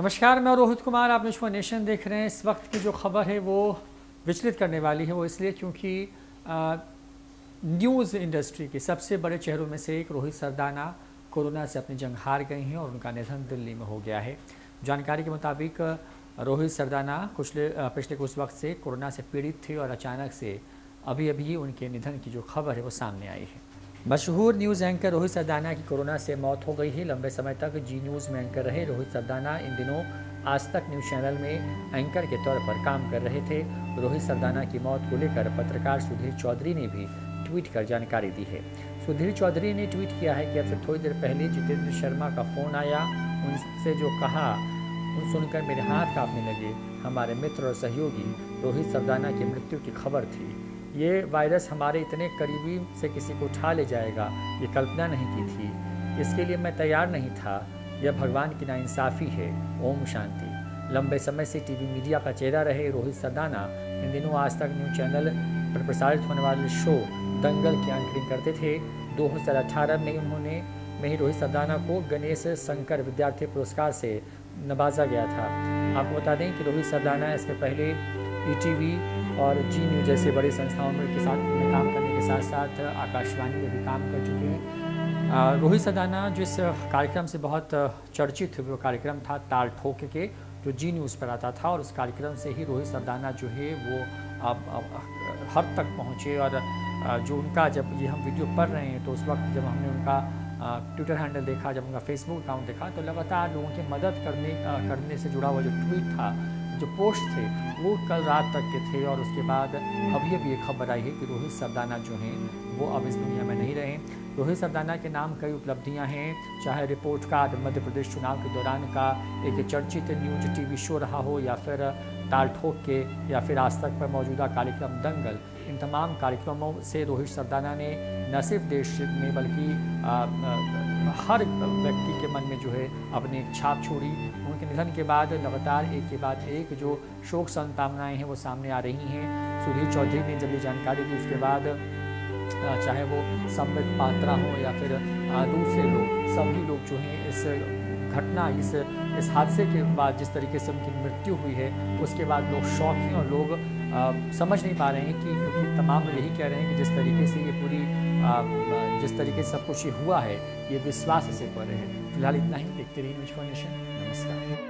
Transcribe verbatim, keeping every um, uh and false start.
नमस्कार, मैं रोहित कुमार, आप न्यूज फोर नेशन देख रहे हैं। इस वक्त की जो खबर है वो विचलित करने वाली है, वो इसलिए क्योंकि न्यूज़ इंडस्ट्री के सबसे बड़े चेहरों में से एक रोहित सरदाना कोरोना से अपनी जंग हार गई हैं और उनका निधन दिल्ली में हो गया है। जानकारी के मुताबिक रोहित सरदाना कुछ पिछले कुछ वक्त से कोरोना से पीड़ित थे और अचानक से अभी अभी उनके निधन की जो खबर है वो सामने आई है। मशहूर न्यूज़ एंकर रोहित सरदाना की कोरोना से मौत हो गई है। लंबे समय तक जी न्यूज़ में एंकर रहे रोहित सरदाना इन दिनों आज तक न्यूज़ चैनल में एंकर के तौर पर काम कर रहे थे। रोहित सरदाना की मौत को लेकर पत्रकार सुधीर चौधरी ने भी ट्वीट कर जानकारी दी है। सुधीर चौधरी ने ट्वीट किया है कि अब से थोड़ी देर पहले जितेंद्र शर्मा का फ़ोन आया, उनसे जो कहा उन सुनकर मेरे हाथ कांपने लगे। हमारे मित्र और सहयोगी रोहित सरदाना की मृत्यु की खबर थी। ये वायरस हमारे इतने करीबी से किसी को उठा ले जाएगा, ये कल्पना नहीं की थी। इसके लिए मैं तैयार नहीं था। यह भगवान की नाइंसाफ़ी है। ओम शांति। लंबे समय से टीवी मीडिया का चेहरा रहे रोहित सरदाना इन दिनों आज तक न्यूज़ चैनल पर प्रसारित होने वाले शो दंगल की एंकरिंग करते थे। दो हज़ार अठारह में उन्होंने में ही रोहित सरदाना को गणेश शंकर विद्यार्थी पुरस्कार से नवाजा गया था। आपको बता दें कि रोहित सरदाना इसके पहले ई टी वी और जी न्यूज़ जैसे बड़ी संस्थाओं में के साथ में काम करने के साथ साथ आकाशवाणी में भी काम कर चुके हैं। रोहित सरदाना जिस कार्यक्रम से बहुत चर्चित हुए वो कार्यक्रम था ताल ठोक के, जो जी न्यूज़ पर आता था, और उस कार्यक्रम से ही रोहित सरदाना जो है वो अब हद तक पहुँचे। और जो उनका जब ये हम वीडियो पढ़ रहे हैं तो उस वक्त जब हमने उनका ट्विटर हैंडल देखा, जब उनका फेसबुक अकाउंट देखा, तो लगातार लोगों की मदद करने करने से जुड़ा हुआ जो ट्वीट था, जो पोस्ट थे, वो कल रात तक के थे। और उसके बाद अभी अभी ये खबर आई है कि रोहित सरदाना जो हैं वो अब इस दुनिया में नहीं रहे। रोहित सरदाना के नाम कई उपलब्धियां हैं, चाहे रिपोर्ट कार्ड मध्य प्रदेश चुनाव के दौरान का एक चर्चित न्यूज टीवी शो रहा हो, या फिर ताल ठोक के, या फिर आज तक पर मौजूदा कार्यक्रम दंगल। इन तमाम कार्यक्रमों से रोहित सरदाना ने न सिर्फ देश में बल्कि आ, आ, हर व्यक्ति के मन में जो है अपने छाप छोड़ी। उनके निधन के बाद लगातार एक के बाद एक जो शोक संतावनाएँ हैं वो सामने आ रही हैं। सुधीर चौधरी ने जब ये जानकारी दी उसके बाद चाहे वो संबित पात्रा हो या फिर दूसरे लोग, सभी लोग जो हैं इस घटना, इस इस हादसे के बाद जिस तरीके से उनकी मृत्यु हुई है उसके बाद लोग शॉक हैं और लोग आ, समझ नहीं पा रहे हैं कि, क्योंकि तमाम लोग यही कह रहे हैं कि जिस तरीके से ये पूरी आ, जिस तरीके से सब कुछ ये हुआ है ये विश्वास से पर है। फिलहाल इतना ही, देखते रहिए न्यूज फोर नेशन। नमस्कार।